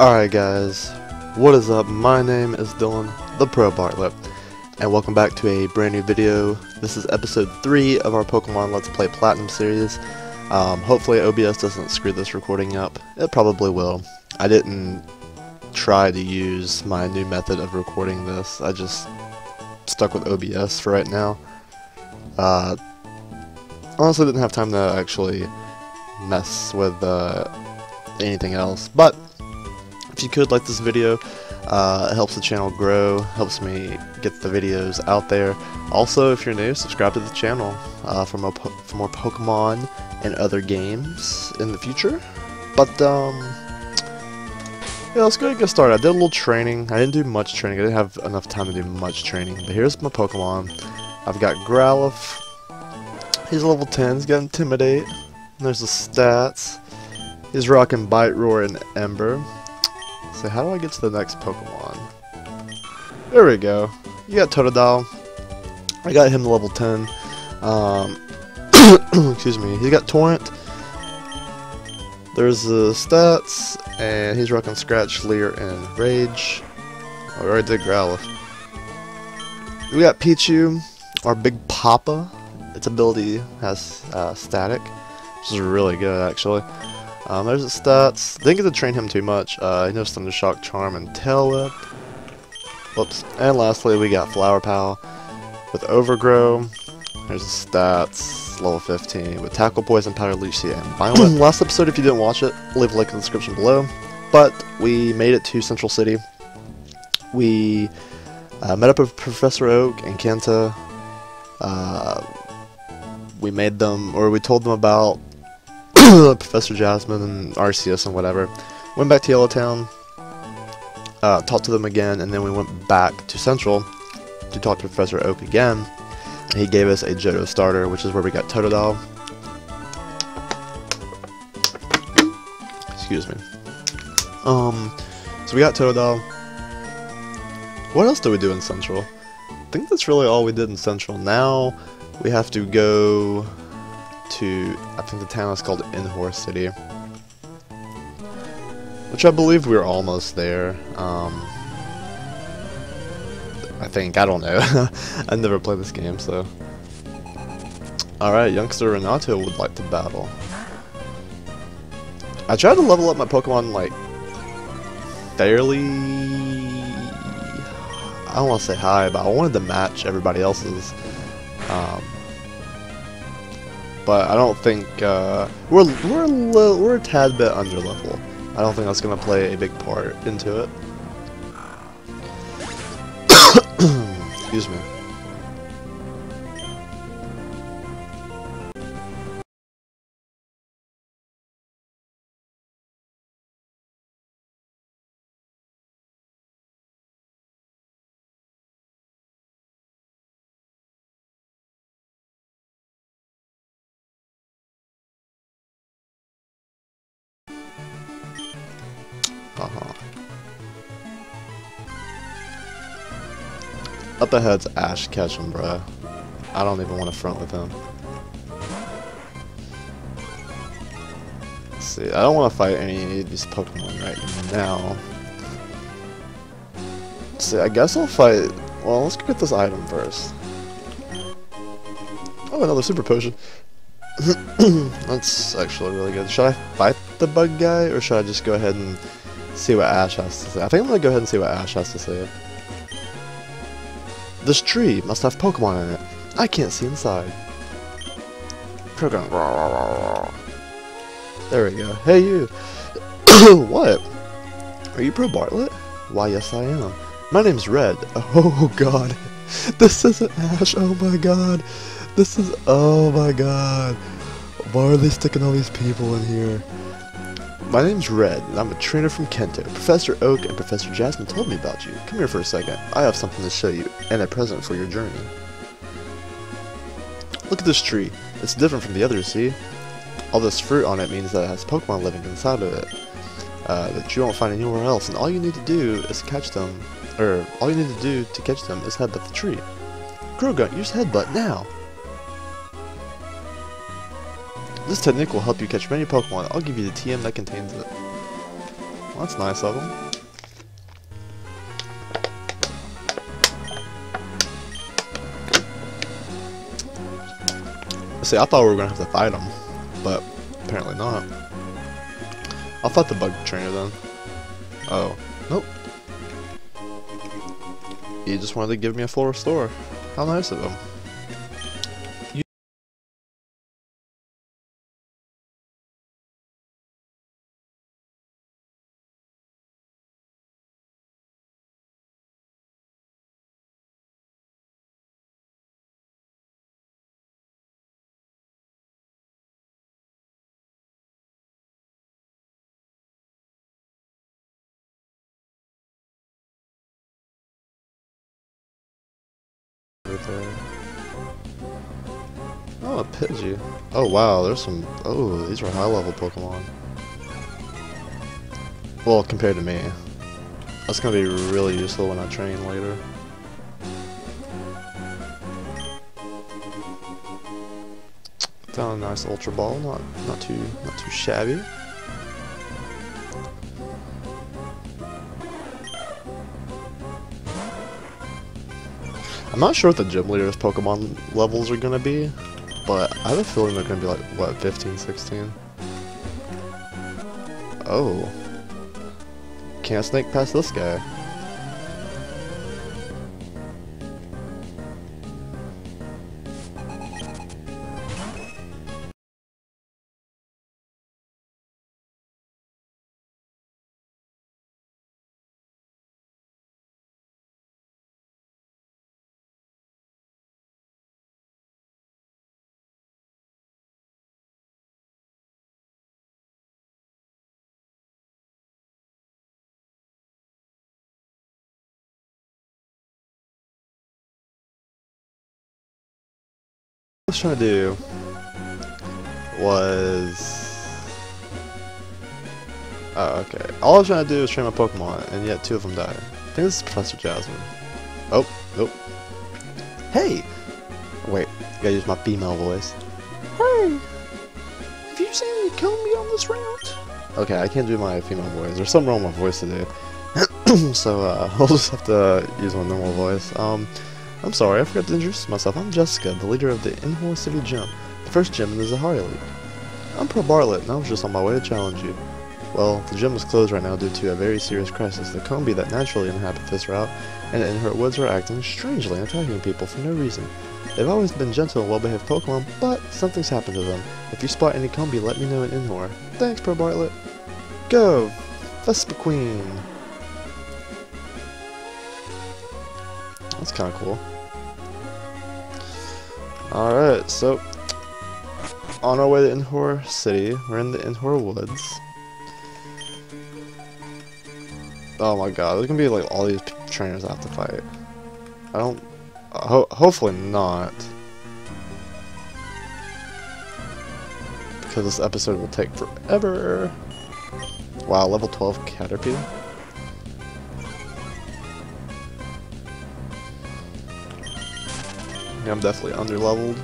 Alright guys, what is up? My name is Dylan the ProBartlett, and welcome back to a brand new video. This is episode 3 of our Pokemon Let's Play Platinum series. Hopefully OBS doesn't screw this recording up. It probably will. I didn't try to use my new method of recording this. I just stuck with OBS for right now. Honestly didn't have time to actually mess with anything else, but if you could like this video, it helps the channel grow, helps me get the videos out there. Also, if you're new, subscribe to the channel for more Pokemon and other games in the future. But yeah, let's go ahead and get started. I did a little training. I didn't do much training. I didn't have enough time to do much training. But here's my Pokemon. I've got Growlithe. He's level 10. He's got Intimidate. And there's the stats. He's rocking Bite, Roar, and Ember. So how do I get to the next Pokemon? There we go. You got Totodile. I got him to level 10. Excuse me. He's got Torrent. There's the stats, and he's rocking Scratch, Leer, and Rage. Oh, we already did Growlithe. We got Pichu, our Big Papa. Its ability has Static, which is really good actually. There's the stats. Didn't get to train him too much. He knows Thundershock, Charm, and Tail Whip. Whoops. And lastly, we got Flower Pal with Overgrow. There's the stats. Level 15 with Tackle, Poison, Powder, Leech Seed, and Bioweapon. Last episode, if you didn't watch it, leave a link in the description below. But we made it to Central City. We met up with Professor Oak and Kenta. We told them about Professor Jasmine and RCS and whatever. Went back to Yellow Town, talked to them again, and then we went back to Central to talk to Professor Oak again. And he gave us a Johto starter, which is where we got Totodile. Excuse me. So we got Totodile. What else did we do in Central? I think that's really all we did in Central. Now we have to go to, I think the town is called Inhore City, which I believe we're almost there. I think, I don't know. I never played this game, so. Alright, Youngster Renato would like to battle. I tried to level up my Pokemon, like, fairly, I don't want to say high, but I wanted to match everybody else's. But I don't think we're a tad bit under level. I don't think that's gonna play a big part into it. Excuse me. Up ahead's Ash Ketchum, bruh. I don't even want to front with him. Let's see, I don't want to fight any of these Pokemon right now. Let's see, I guess I'll fight. Well, let's get this item first. Oh, another super potion. That's actually really good. Should I fight the bug guy, or should I just go ahead and see what Ash has to say? I think I'm gonna go ahead and see what Ash has to say. This tree must have Pokemon in it. I can't see inside. Program. There we go. Hey you! What? Are you ProBartlett? Why yes I am. My name's Red. Oh god. This isn't Ash. Oh my god. This is... oh my god. Why are they sticking all these people in here? My name's Red, and I'm a trainer from Kento. Professor Oak and Professor Jasmine told me about you. Come here for a second. I have something to show you, and a present for your journey. Look at this tree. It's different from the others, see? All this fruit on it means that it has Pokemon living inside of it, that you won't find anywhere else, and all you need to do is catch them, or all you need to do to catch them is headbutt the tree. Grogunt, use headbutt now! This technique will help you catch many Pokemon. I'll give you the TM that contains it. Well, that's nice of them. See, I thought we were gonna have to fight him, but apparently not. I'll fight the bug trainer then. Oh, nope. He just wanted to give me a full restore. How nice of him. Oh, a Pidgey. Oh wow, there's some... Oh, these are high level Pokemon. Well, compared to me. That's gonna be really useful when I train later. Found a nice Ultra Ball, not too shabby. I'm not sure what the gym leader's Pokemon levels are gonna be, but I have a feeling they're gonna be like, what, 15, 16? Oh. Can't sneak past this guy. What I was trying to do was... Oh, okay. All I was trying to do was train my Pokemon, and yet two of them died. I think this is Professor Jasmine. Oh, nope. Hey! Wait, I gotta use my female voice. Hey! Have you seen me kill me on this round? Okay, I can't do my female voice. There's something wrong with my voice today. So, I'll just have to use my normal voice. I'm sorry, I forgot to introduce myself. I'm Jessica, the leader of the Inhore City Gym, the first gym in the Zahari League. I'm ProBartlett, and I was just on my way to challenge you. Well, the gym is closed right now due to a very serious crisis. The Combee that naturally inhabit this route and the Inhore Woods are acting strangely and attacking people for no reason. They've always been gentle and well-behaved Pokemon, but something's happened to them. If you spot any Combee, let me know in Inhore. Thanks, ProBartlett. Go, Vespiquen! That's kind of cool. Alright, so on our way to Inhore City, we're in the Inhore Woods. Oh my god, there's gonna be like all these trainers I have to fight. I don't... hopefully not. Because this episode will take forever. Wow, level 12 Caterpie. Yeah, I'm definitely underleveled.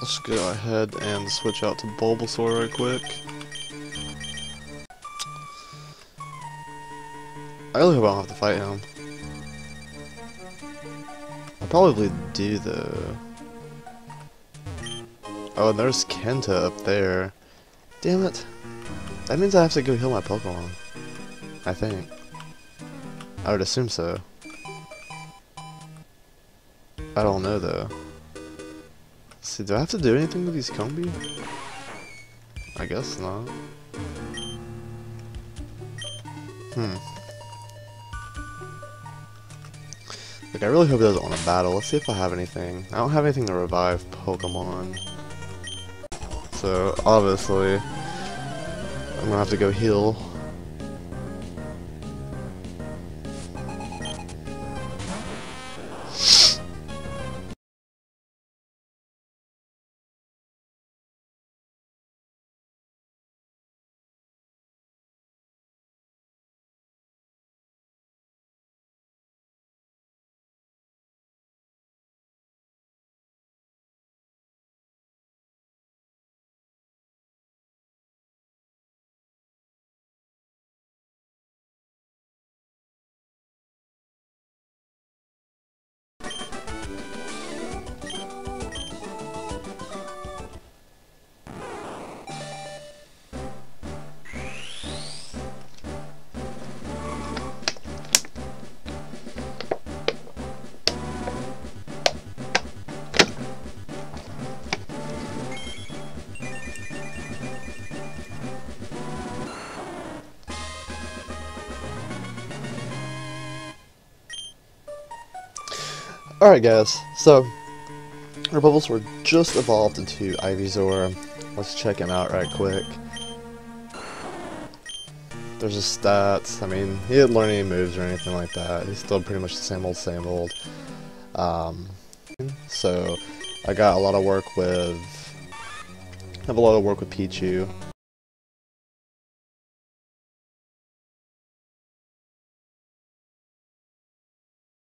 Let's go ahead and switch out to Bulbasaur right quick. I really hope I don't have to fight him. I probably do though. Oh, and there's Kenta up there. Damn it. That means I have to go heal my Pokemon. I think. I would assume so. I don't know though. See, do I have to do anything with these Combee? I guess not. Like, I really hope it doesn't want to battle. Let's see if I have anything. I don't have anything to revive Pokemon. So, obviously, I'm gonna have to go heal Alright guys, so our bubbles were just evolved into Ivysaur. Let's check him out right quick. There's his stats. I mean, he didn't learn any moves or anything like that. He's still pretty much the same old, so I got a lot of work with, Pichu.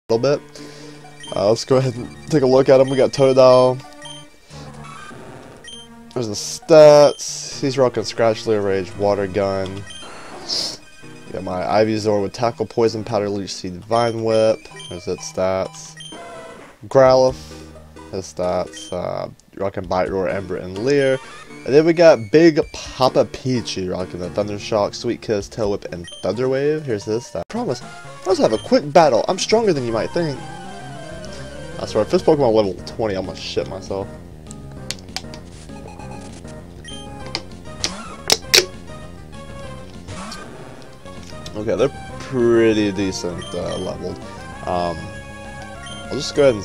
A little bit. Let's go ahead and take a look at him. We got Totodile. There's the stats. He's rocking Scratch, Lure Rage, Water Gun. Got my Ivysaur with Tackle, Poison Powder, Leech Seed, Vine Whip. There's its stats. Growlithe. His stats. Rocking Bite, Roar, Ember, and Leer. And then we got Big Papa Pichu rocking the Thunder Shock, Sweet Kiss, Tail Whip, and Thunder Wave. Here's his stats. I promise, let's have a quick battle. I'm stronger than you might think. I swear, if this Pokemon level 20, I'm gonna shit myself. Okay, they're pretty decent leveled. I'll just go ahead and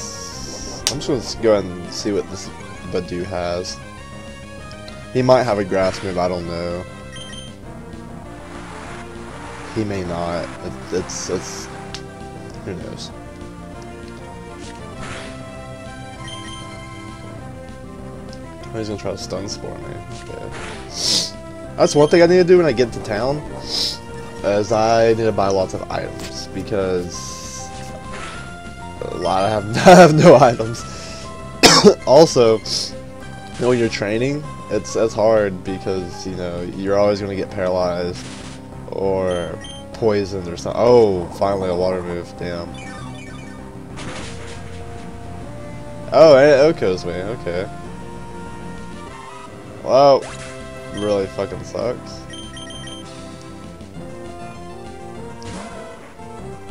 see what this Badoo has. He might have a grass move. I don't know. He may not. It's who knows. He's gonna try to stun spore me. Okay. That's one thing I need to do when I get to town, is I need to buy lots of items, because I have no items. Also, you know, when you're training, it's hard, because you know you're always gonna get paralyzed or poisoned or something. Oh, finally a water move. Damn. Oh, and it Oko's me. Okay. Wow, really fucking sucks.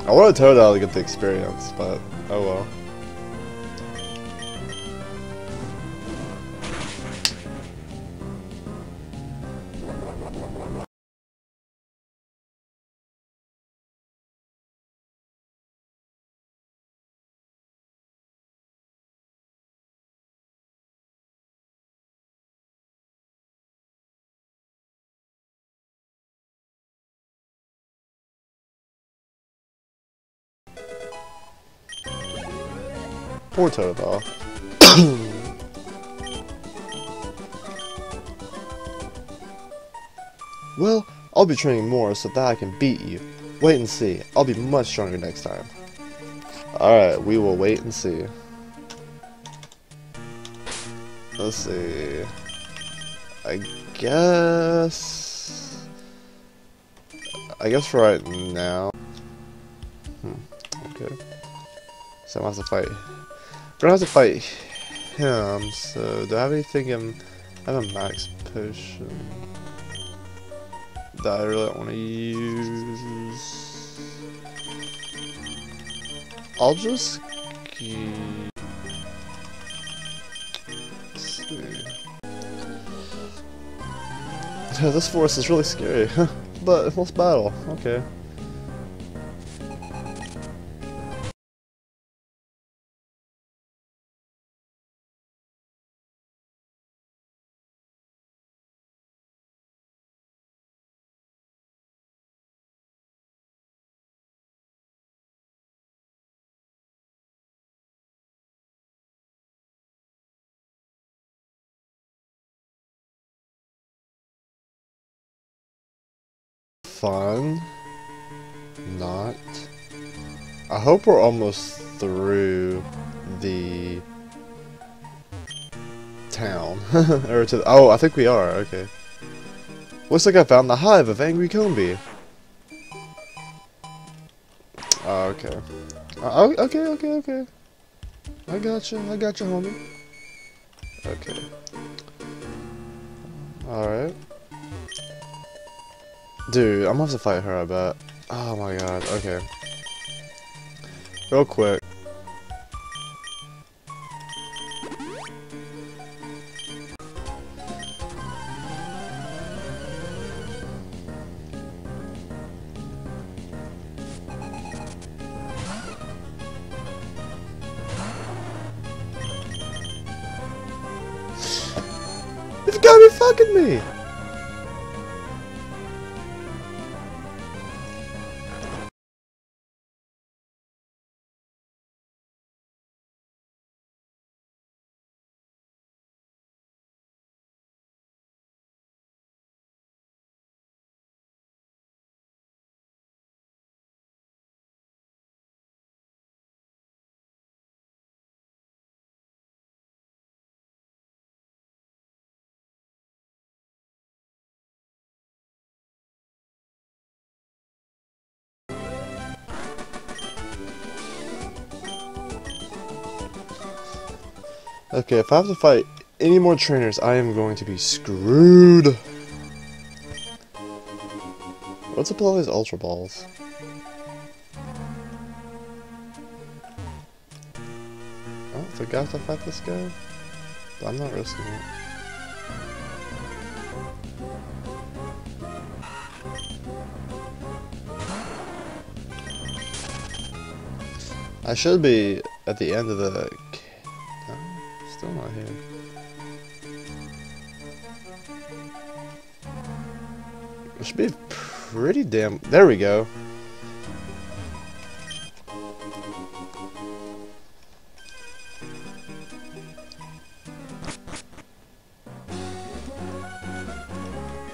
I wanted Totodile to get the experience, but oh well. Poor Totodile. Well, I'll be training more so that I can beat you. Wait and see. I'll be much stronger next time. Alright, we will wait and see. Let's see. I guess for right now. Okay. So I have to fight. I don't have to fight him, so do I have anything in... I have a max potion that I really don't want to use. I'll just... Let's see. This forest is really scary, but let's battle. Okay. Fun. Not. I hope we're almost through the town. Or to the, oh, I think we are. Okay. Looks like I found the hive of angry Combee. Okay. Okay. I gotcha, homie. Okay. All right. Dude, I'm gonna have to fight her, I bet. Oh my god, okay. Real quick. fucking me! Okay, if I have to fight any more trainers, I am going to be screwed. What's up with all these Ultra Balls? Oh, I forgot to fight this guy? But I'm not risking it. I should be at the end of the... Still not here. It should be pretty damn... There we go.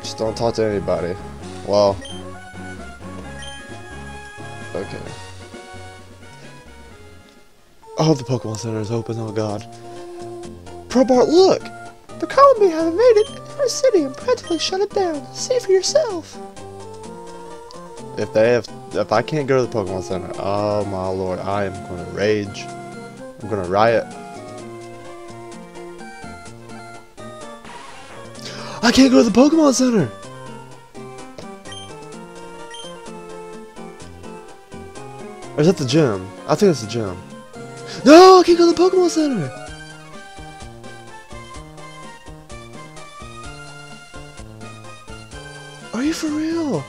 Just don't talk to anybody. Well. Okay. Oh, the Pokemon Center is open. Oh, God. ProBart, look! The Combee have invaded Inhore City and practically shut it down. See for yourself. If I can't go to the Pokemon Center, oh my lord, I am gonna rage. I'm gonna riot. I can't go to the Pokemon Center! Or is that the gym? I think that's the gym. No, I can't go to the Pokemon Center! Are you for real?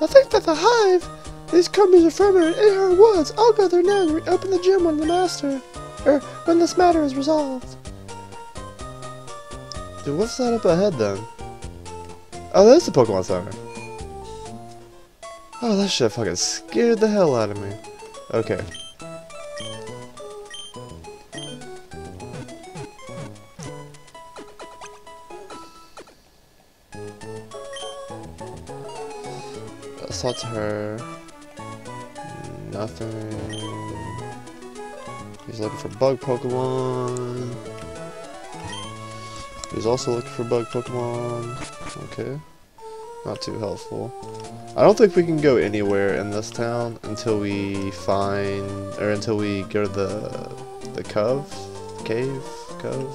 I think that the hive, these Combees are from in Inhore Woods. I'll go there now and reopen the gym when this matter is resolved. Dude, what's that up ahead then? Oh, that's the Pokemon Center. Oh, that shit fucking scared the hell out of me. Okay. Assault her. Nothing. He's looking for bug Pokemon. He's also looking for bug Pokemon. Okay. Not too helpful. I don't think we can go anywhere in this town until we find, or until we go to the cove? Cave? Cove?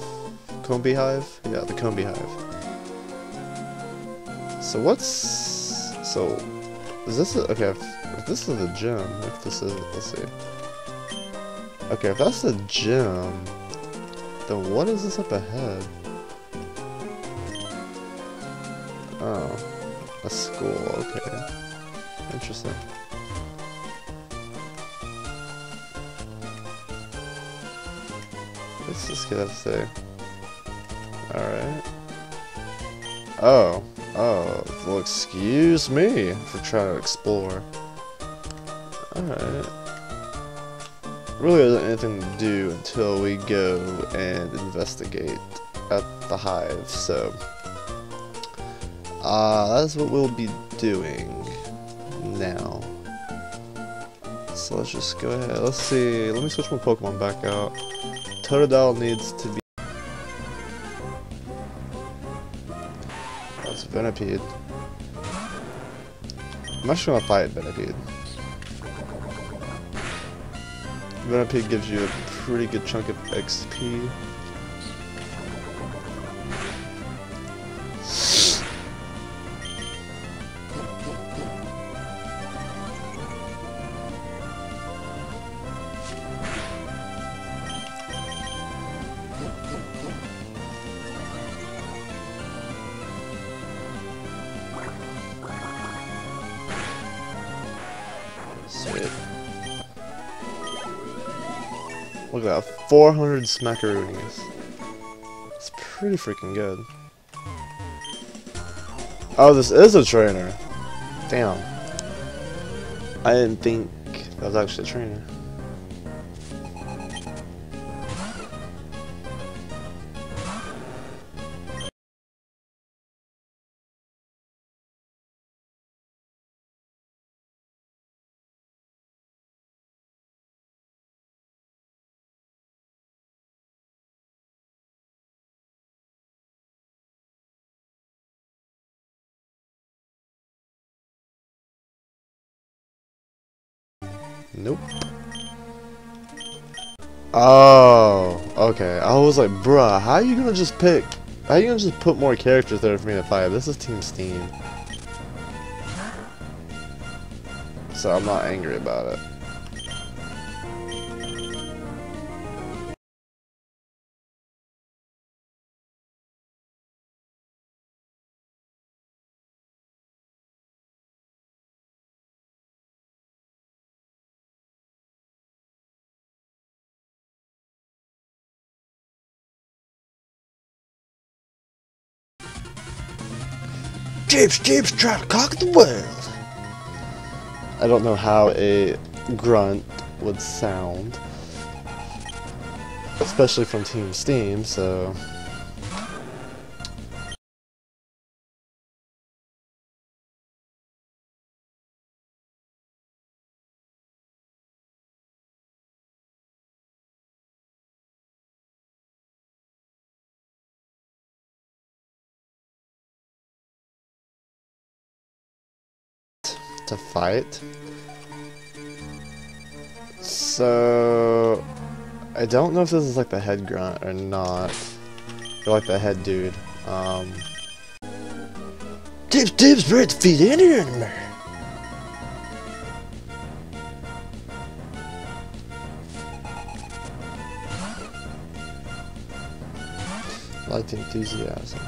Combee Hive? Yeah, the Combee Hive. So is this a, okay, if this is the gym, if this isn't, let's see. Okay, if that's the gym, then what is this up ahead? Oh, a school, okay. Interesting. What's this kid have to say? Alright. Oh. Oh, well, excuse me for trying to explore. Alright. Really isn't anything to do until we go and investigate at the hive, so... that's what we'll be doing now. So let's just go ahead, let's see, let me switch my Pokemon back out. Totodile needs to be... Venipede. I'm actually gonna fight Venipede. Venipede gives you a pretty good chunk of XP. Look at that, 400 smackaroonies. It's pretty freaking good. Oh, this is a trainer. Damn. I didn't think that was actually a trainer. Nope. Oh, okay. I was like, bruh, how are you gonna just pick? How are you gonna just put more characters there for me to fight? This is Team Steam. So I'm not angry about it. Japes, try to cock the world. I don't know how a grunt would sound, especially from Team Steam, so... to fight. So I don't know if this is like the head grunt or not. Or like the head dude. Tips ready to feed any animal. Light enthusiasm.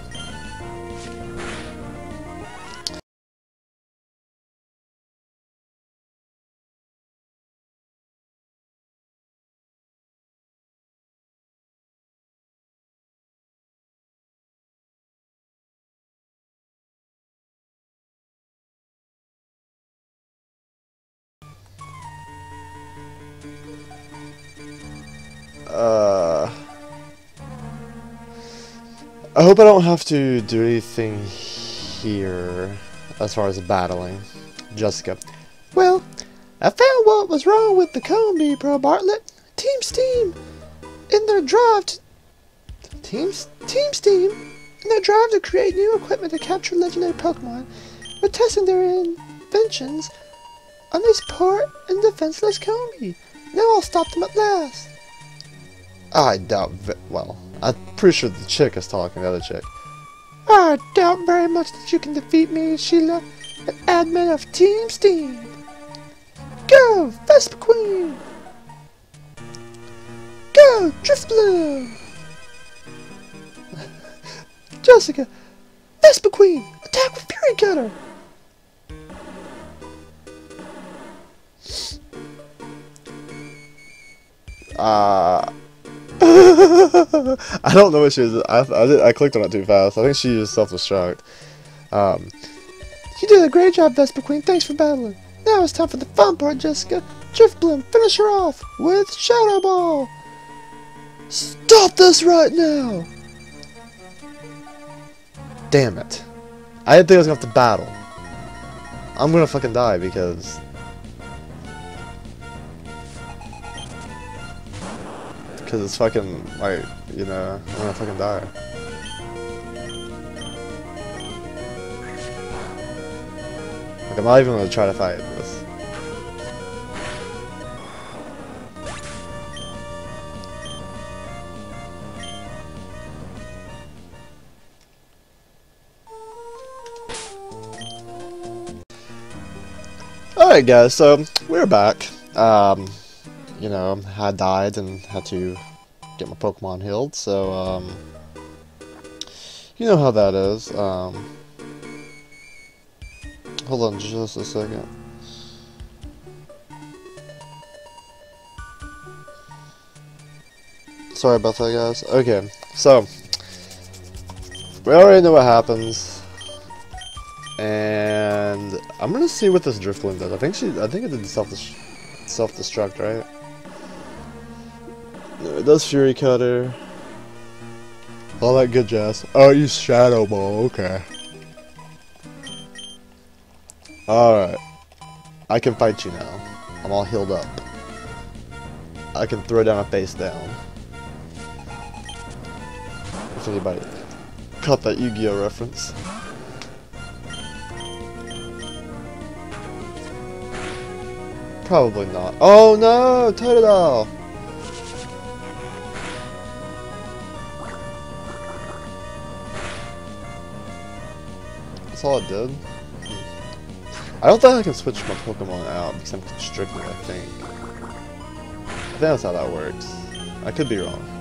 I hope I don't have to do anything here as far as battling. Jessica. Well, I found what was wrong with the Combee, ProBartlett. Team Steam in their drive to Team Steam in their drive to create new equipment to capture legendary Pokemon were testing their inventions on this poor and defenseless Combee. Now I'll stop them at last. I doubt well, I'm pretty sure the chick is talking to the other chick. I doubt very much that you can defeat me, Sheila, an admin of Team Steam. Go, Vespiquen! Go, Driftbloom! Jessica, Vespiquen, attack with Fury Cutter! I don't know what she was. I clicked on it too fast. I think she used self-destruct. You did a great job, Vespiquen. Thanks for battling. Now it's time for the fun part, Jessica. Driftblim, finish her off with Shadow Ball. Stop this right now! Damn it! I didn't think I was gonna have to battle. I'm gonna fucking die because. Because it's fucking, like, you know, I'm gonna fucking die. Like, I'm not even gonna try to fight this. Alright guys, so, we're back. You know, I died and had to get my Pokemon healed, so, you know how that is. Hold on just a second. Sorry about that, guys. Okay, so we already know what happens, and I'm gonna see what this Driftbloom does. I think it did self-destruct, right? No, it does Fury Cutter. All that good jazz. Oh, you Shadow Ball. Okay. Alright. I can fight you now. I'm all healed up. I can throw down a face down. If anybody caught that Yu-Gi-Oh reference. Probably not. Oh no! Totodile! That's all it did. I don't think I can switch my Pokemon out because I'm constricted, I think. I think that's how that works. I could be wrong.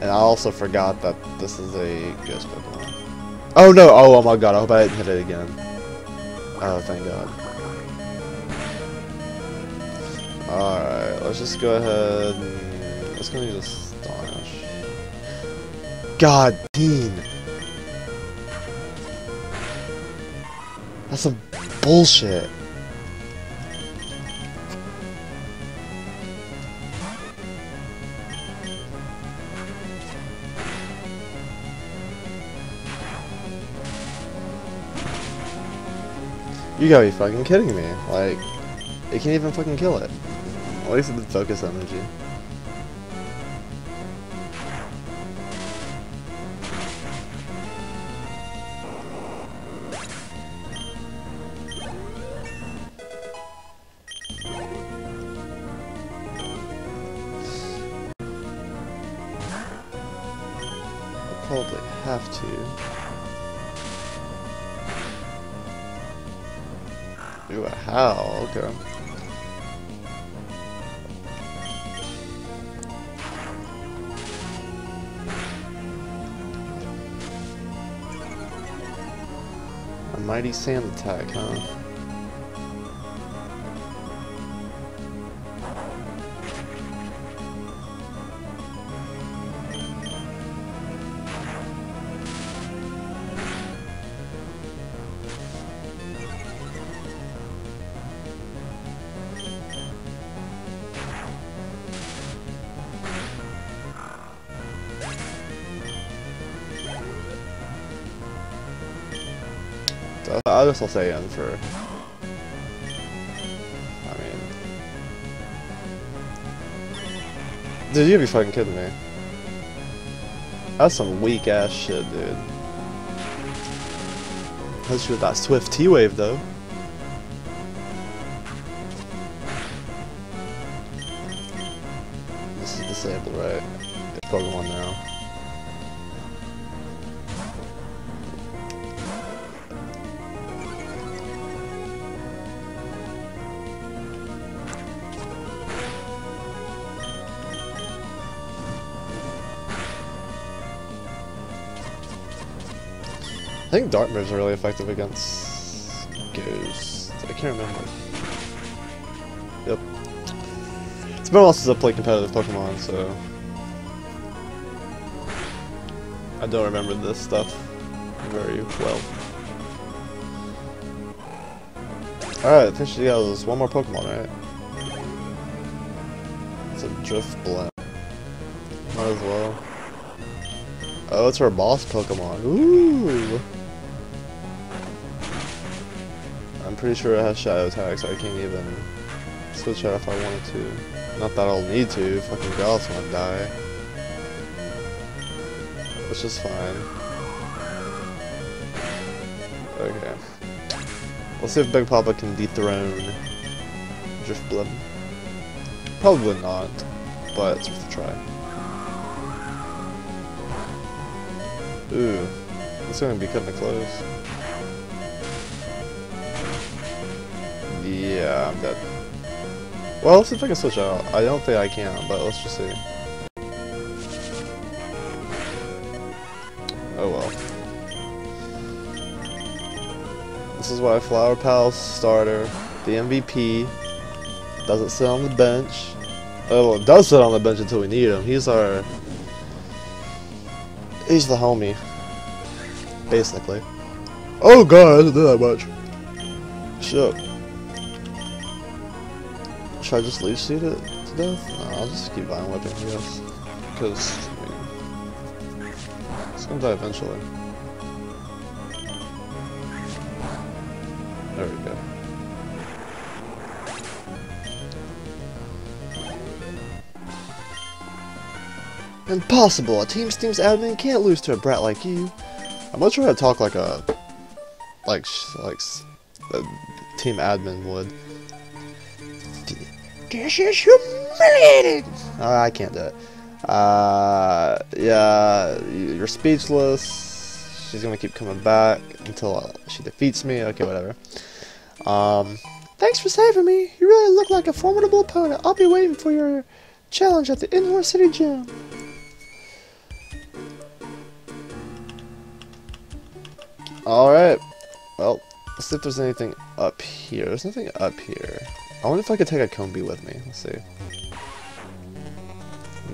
And I also forgot that this is a ghost Pokemon. Oh no! Oh my god, I hope I didn't hit it again. Oh, thank god. Alright, let's just go ahead and... let's go and use Astonish. God, Dean! That's some bullshit. You gotta be fucking kidding me. Like, it can't even fucking kill it. At least it did focus energy. Probably have to do a howl. Okay. A mighty sand attack, huh? I guess I'll say in for, I mean, dude, you'd be fucking kidding me. That's some weak ass shit, dude. How's with that swift T-wave though? This is disabled, right? It's Pokemon now. I think Dark moves are really effective against Ghost. I can't remember. Yep. It's been a while since I played competitive Pokemon, so I don't remember this stuff very well. Alright, I think she has one more Pokemon, right? It's a Driftblim. Might as well. Oh, it's her boss Pokemon. Ooh! I'm pretty sure it has shadow attack, so I can't even switch out if I wanted to. Not that I'll need to, fucking Gauss might die. Which is fine. Okay. Let's see if Big Papa can dethrone Driftblim. Probably not, but it's worth a try. Ooh, it's gonna be cutting it close. Yeah, I'm dead. Well, let's see if I can switch out. I don't think I can, but let's just see. Oh well. This is why Flower Pal's starter, the MVP, Doesn't sit on the bench. Oh, well, does sit on the bench until we need him. He's our... he's the homie. Basically. Oh god, I didn't do that much. Shit. Should I just leech seed it to death? No, I'll just keep buying weapons, I guess. Because, I mean, it's gonna die eventually. There we go. Impossible! A Team Steam's admin can't lose to a brat like you. I'm not sure how to talk like a... Like a team admin would. This is humiliating! I can't do it. Yeah, you're speechless. She's gonna keep coming back until she defeats me. Okay, whatever. Thanks for saving me. You really look like a formidable opponent. I'll be waiting for your challenge at the Inhore City Gym. Alright. Well, let's see if there's anything up here. There's nothing up here. I wonder if I could take a Combee with me. Let's see.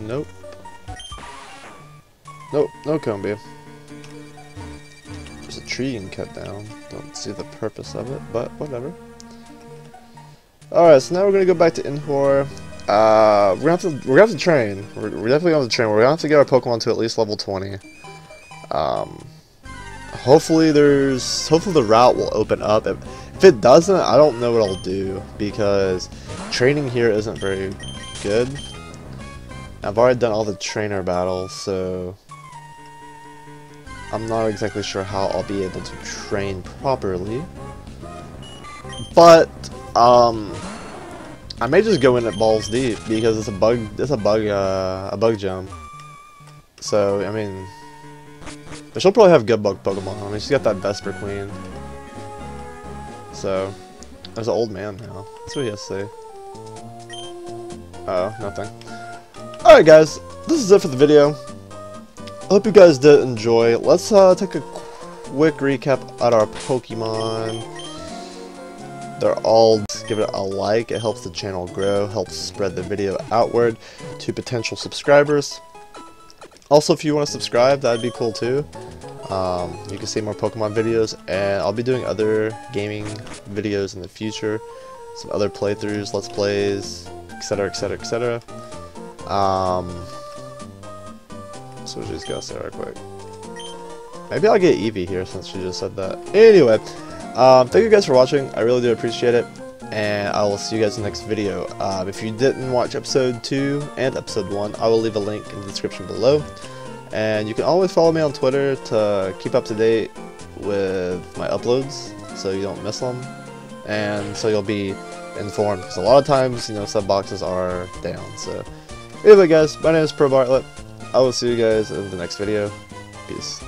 Nope. Nope, no Combee. There's a tree you can cut down. Don't see the purpose of it, but whatever. Alright, so now we're gonna go back to Inhore. We're gonna have to train. We're definitely gonna have to train. We're gonna have to get our Pokemon to at least level 20. Hopefully the route will open up. If it doesn't, I don't know what I'll do, because training here isn't very good. I've already done all the trainer battles, so I'm not exactly sure how I'll be able to train properly. But I may just go in at balls deep, because it's a bug jump. So I mean, but she'll probably have good bug Pokemon. I mean, she's got that Vespiquen. So, there's an old man now. That's what he has to say. Oh, nothing. Alright guys, this is it for the video. I hope you guys did enjoy. Let's take a quick recap at our Pokemon. They're all... just give it a like. It helps the channel grow, helps spread the video outward to potential subscribers. Also, if you want to subscribe, that'd be cool too. You can see more Pokemon videos, and I'll be doing other gaming videos in the future. Some other playthroughs, Let's Plays, etc, etc, etc. So she's gonna say right quick. Maybe I'll get Eevee here since she just said that. Anyway, thank you guys for watching. I really do appreciate it, and I will see you guys in the next video. If you didn't watch episode 2 and episode 1, I will leave a link in the description below. And you can always follow me on Twitter to keep up to date with my uploads, so you don't miss them, and so you'll be informed, because a lot of times, you know, sub boxes are down. So anyway guys, my name is ProBartlett. I will see you guys in the next video. Peace.